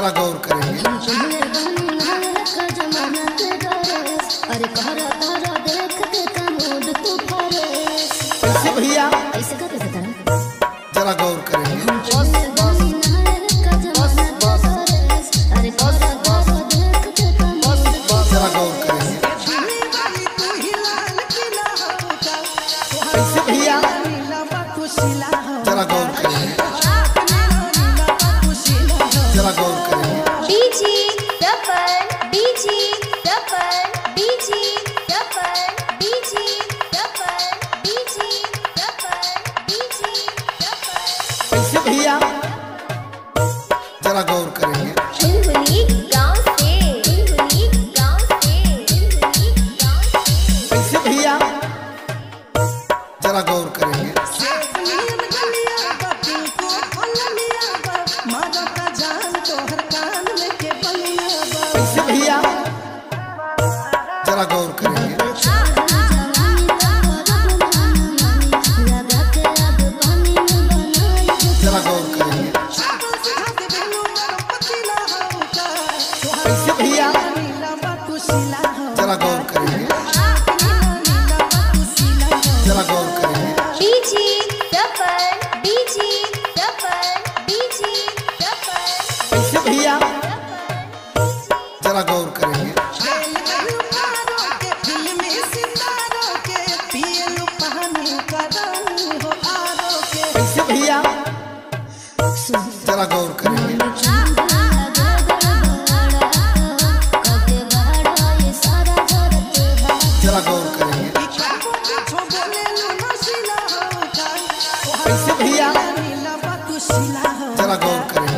जरा गौर करेंगे भैया, जरा गौर करेंगे। जरा गौर करेंगे। भैया जरा गौर करेंगे। भैया जरा गौर करेंगे। जरा गौर करेंगे। भैया जरा गौर करेंगे। जरा गौर करेंगे। भैया जरा गौर करेंगे। भैया जरा गौर करेंगे। जरा गौर करें।